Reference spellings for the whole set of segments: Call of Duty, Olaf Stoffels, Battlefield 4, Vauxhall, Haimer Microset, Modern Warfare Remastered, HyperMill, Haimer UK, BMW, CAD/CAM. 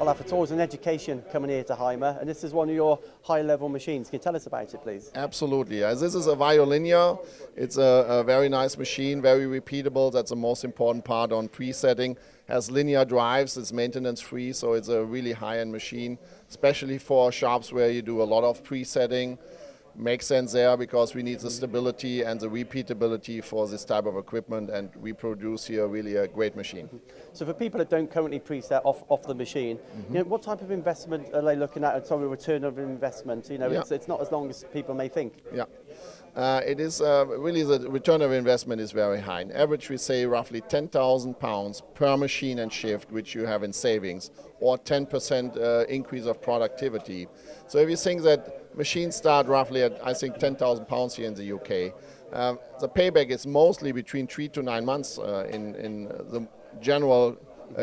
Olaf, it's always an education coming here to Haimer, and this is one of your high-level machines. Can you tell us about it, please? Absolutely. As this is a VIO linear, it's a very nice machine, very repeatable. That's the most important part on presetting. Has linear drives, it's maintenance-free, so it's a really high-end machine, especially for shops where you do a lot of presetting. Makes sense there because we need the stability and the repeatability for this type of equipment, and we produce here really a great machine. So for people that don't currently preset off the machine, you know, what type of investment are they looking at? Sorry, return of investment, you know, it's not as long as people may think. Yeah, it is really the return of investment is very high. On average, we say roughly £10,000 per machine and shift, which you have in savings, or 10% increase of productivity. So if you think that machines start roughly at, I think, £10,000 here in the UK, the payback is mostly between 3 to 9 months in the general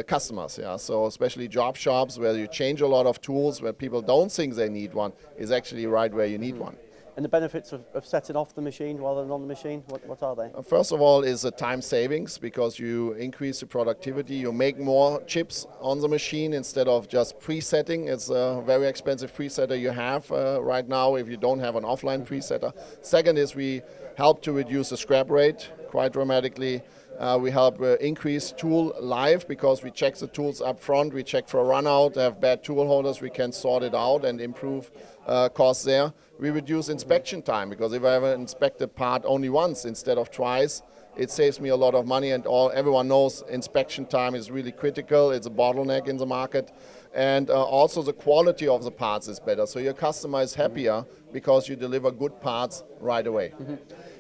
customers. Yeah, so especially job shops where you change a lot of tools, where people don't think they need one, is actually right where you need one. And the benefits of setting off the machine rather than on the machine, what are they? First of all is the time savings, because you increase the productivity, you make more chips on the machine instead of just presetting. It's a very expensive presetter you have right now if you don't have an offline presetter. Second is we help to reduce the scrap rate quite dramatically. We help increase tool life because we check the tools up front, we check for run out, have bad tool holders, we can sort it out and improve costs there. We reduce inspection time because if I have an inspected part only once instead of twice, it saves me a lot of money, and everyone knows inspection time is really critical. It's a bottleneck in the market. And also the quality of the parts is better. So your customer is happier because you deliver good parts right away.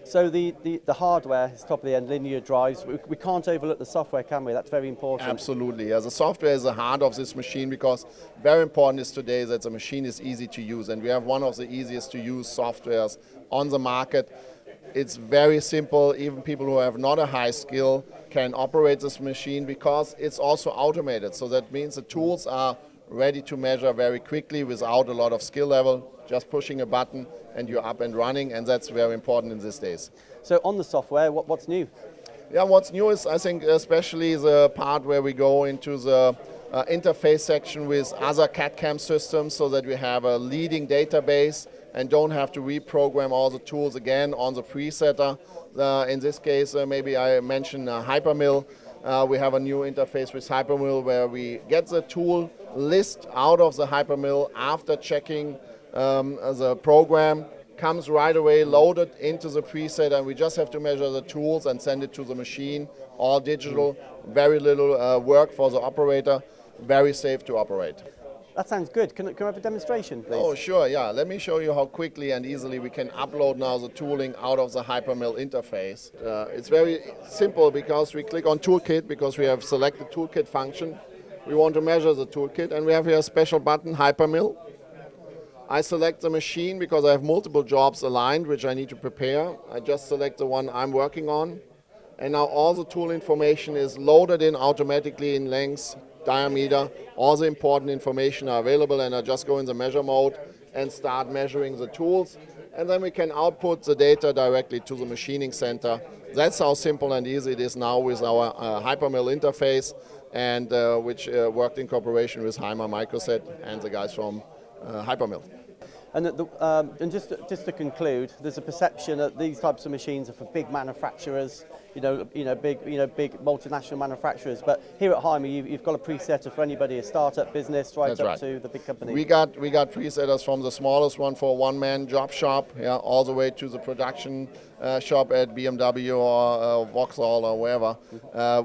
So the hardware is top of the end, linear drives. We can't overlook the software, can we? That's very important. Absolutely. Yeah, the software is the heart of this machine, because very important is today that the machine is easy to use. And we have one of the easiest to use softwares on the market. It's very simple. Even people who have not a high skill can operate this machine because it's also automated. So that means the tools are ready to measure very quickly without a lot of skill level, just pushing a button and you're up and running, and that's very important in these days. So on the software, what's new? Yeah, what's new is, I think, especially the part where we go into the interface section with other CAD/CAM systems, so that we have a leading database and don't have to reprogram all the tools again on the presetter. In this case, maybe I mentioned HyperMill. We have a new interface with HyperMill where we get the tool list out of the HyperMill after checking the program, comes right away loaded into the preset, and we just have to measure the tools and send it to the machine, all digital, very little work for the operator, very safe to operate. That sounds good. Can I have a demonstration, please? Oh, sure, yeah. Let me show you how quickly and easily we can upload now the tooling out of the HyperMill interface. It's very simple because we click on Toolkit, because we have selected Toolkit function. We want to measure the toolkit, and we have here a special button, HyperMill. I select the machine because I have multiple jobs aligned, which I need to prepare. I just select the one I'm working on. And now all the tool information is loaded in automatically in lengths, diameter, all the important information are available, and I just go in the measure mode and start measuring the tools, and then we can output the data directly to the machining center. That's how simple and easy it is now with our HyperMill interface, and which worked in cooperation with Haimer Microset and the guys from HyperMill. And, just to conclude, there's a perception that these types of machines are for big manufacturers, big multinational manufacturers. But here at Haimer, you've got a presetter for anybody, a startup business, right up to the big company. We got presetters from the smallest one for a one-man job shop, yeah, all the way to the production shop at BMW or Vauxhall or wherever.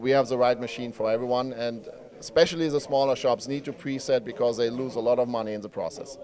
We have the right machine for everyone, and especially the smaller shops need to preset because they lose a lot of money in the process.